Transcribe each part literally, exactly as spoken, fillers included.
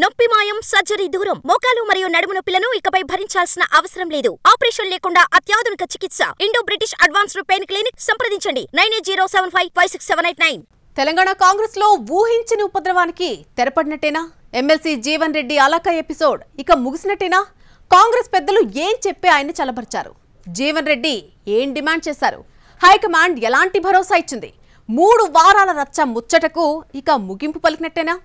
నొప్పి మాయం సర్జరీ దూరం మోకాలు మరియు నడుము నొప్పులను ఇకపై భరించాల్సిన అవసరం లేదు. ఆపరేషన్ లేకుండా అత్యాధునిక చికిత్స Indo British advanced pain clinic సంప్రదించండి nine eight zero seven five five six seven eight nine. Telangana Congress లో ఊహించని ఉపద్రవానికి తెరపడినట్టేనా ఎమ్మెల్సీ జీవన్ రెడ్డి అలక ఎపిసోడ్ ఇక ముగిసినట్టేనా? కాంగ్రెస్ పెద్దలు ఏం చెప్పి ఆయన చలబరిచారు? జీవన్ రెడ్డి ఏం డిమాండ్ చేశారు? హైకమాండ్ ఎలాంటి భరోసా ఇచ్చింది? మూడు వారాల రచ్చ ముచ్చటకు ఇక ముగింపు పలికినట్టేనా?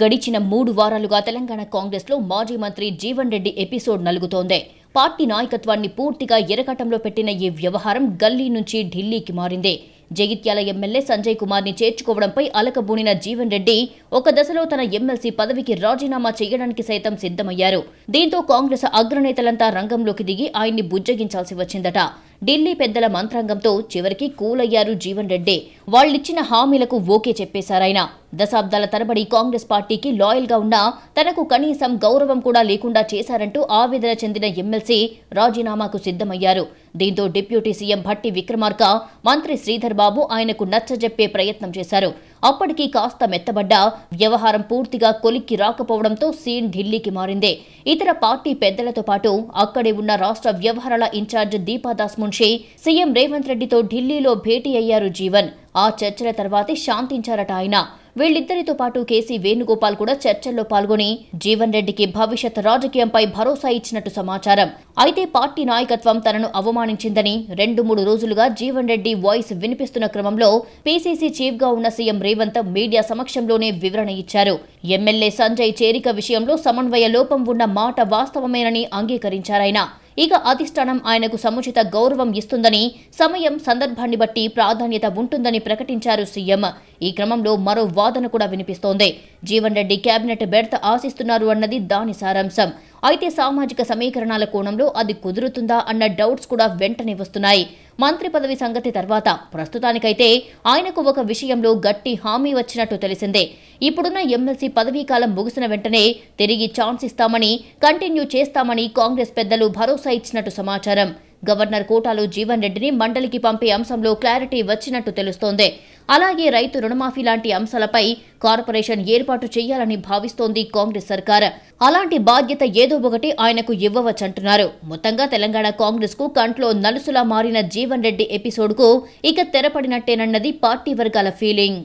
గడిచిన మూడు వారాలుగా తెలంగాణ కాంగ్రెస్ లో మాజీ మంత్రి జీవన్ రెడ్డి ఎపిసోడ్ నలుగుతోందే. పార్టీ నాయకత్వాన్ని పూర్తిగా ఎరకటంలో పెట్టిన ఈ వ్యవహారం గల్లీ నుంచి ఢిల్లీకి మారింది. జగిత్యాల ఎమ్మెల్యే సంజయ్ కుమార్ ని చేర్చుకోవడంపై అలకబూనిన జీవన్ రెడ్డి ఒక దశలో తన ఎమ్మెల్సీ పదవికి రాజీనామా చేయడానికి సైతం సిద్ధమయ్యారు. దీంతో కాంగ్రెస్ అగ్రనేతలంతా రంగంలోకి దిగి ఆయన్ని బుజ్జగించాల్సి వచ్చిందట. ఢిల్లీ పెద్దల మంత్రాంగంతో చివరికి కూలయ్యారు జీవన్ రెడ్డి. వాళ్ళిచ్చిన హామీలకు ఓకే చెప్పేశారాయన. దశాబ్దాల తరబడి కాంగ్రెస్ పార్టీకి లాయల్ గా ఉన్నా తనకు కనీసం గౌరవం కూడా లేకుండా చేశారంటూ ఆవేదన చెందిన ఎమ్మెల్సీ రాజీనామాకు సిద్ధమయ్యారు. దీంతో డిప్యూటీ సీఎం భట్టి విక్రమార్క, మంత్రి శ్రీధర్ బాబు ఆయనకు నచ్చజెప్పే ప్రయత్నం చేశారు. అప్పటికీ కాస్త మెత్తబడ్డా వ్యవహారం పూర్తిగా కొలిక్కి రాకపోవడంతో సీన్ ఢిల్లీకి మారిందే. ఇతర పార్టీ పెద్దలతో పాటు అక్కడే ఉన్న రాష్ట్ర వ్యవహారాల ఇన్ఛార్జ్ దీపాదాస్ మున్షి సీఎం రేవంత్ రెడ్డితో ఢిల్లీలో భేటీ అయ్యారు జీవన్. ఆ చర్చల తర్వాతే శాంతించారట ఆయన. వీళ్ళిద్దరితో పాటు కేసీ వేణుగోపాల్ కూడా చర్చల్లో పాల్గొని జీవన్ రెడ్డికి భవిష్యత్ రాజకీయంపై భరోసా ఇచ్చినట్టు సమాచారం. అయితే పార్టీ నాయకత్వం తనను అవమానించిందని రెండు మూడు రోజులుగా జీవన్ రెడ్డి వాయిస్ వినిపిస్తున్న క్రమంలో పీసీసీ చీఫ్ గా ఉన్న సీఎం రేవంత్ మీడియా సమక్షంలోనే వివరణ ఇచ్చారు. ఎమ్మెల్యే సంజయ్ చేరిక విషయంలో సమన్వయ లోపం ఉన్న మాట వాస్తవమేనని అంగీకరించారాయన. ఇక అధిష్టానం ఆయనకు సముచిత గౌరవం ఇస్తుందని, సమయం సందర్భాన్ని బట్టి ప్రాధాన్యత ఉంటుందని ప్రకటించారు సీఎం. ఈ క్రమంలో మరో వాదన కూడా వినిపిస్తోంది. జీవన్ రెడ్డి కేబినెట్ బెర్త్ ఆశిస్తున్నారు అన్నది దాని సారాంశం. అయితే సామాజిక సమీకరణాల కోణంలో అది కుదురుతుందా అన్న డౌట్స్ కూడా వెంటనే వస్తున్నాయి. మంత్రి పదవి సంగతి తర్వాత ప్రస్తుతానికైతే ఆయనకు ఒక విషయంలో గట్టి హామీ వచ్చినట్టు తెలిసిందే. ఇప్పుడున్న ఎమ్మెల్సీ పదవీ కాలం ముగిసిన వెంటనే తిరిగి ఛాన్స్ ఇస్తామని, కంటిన్యూ చేస్తామని కాంగ్రెస్ పెద్దలు భరోసా ఇచ్చినట్టు సమాచారం. గవర్నర్ కోటాలో జీవన్ రెడ్డిని మండలికి పంపే అంశంలో క్లారిటీ వచ్చినట్టు తెలుస్తోంది. అలాగే రైతు రుణమాఫీ లాంటి అంశాలపై కార్పొరేషన్ ఏర్పాటు చేయాలని భావిస్తోంది కాంగ్రెస్ సర్కార్. అలాంటి బాధ్యత ఏదో ఒకటి ఆయనకు ఇవ్వవచ్చంటున్నారు. మొత్తంగా తెలంగాణ కాంగ్రెస్ కు కంట్లో నలుసులా మారిన జీవన్ రెడ్డి ఎపిసోడ్ కు ఇక తెరపడినట్టేనన్నది పార్టీ వర్గాల ఫీలింగ్.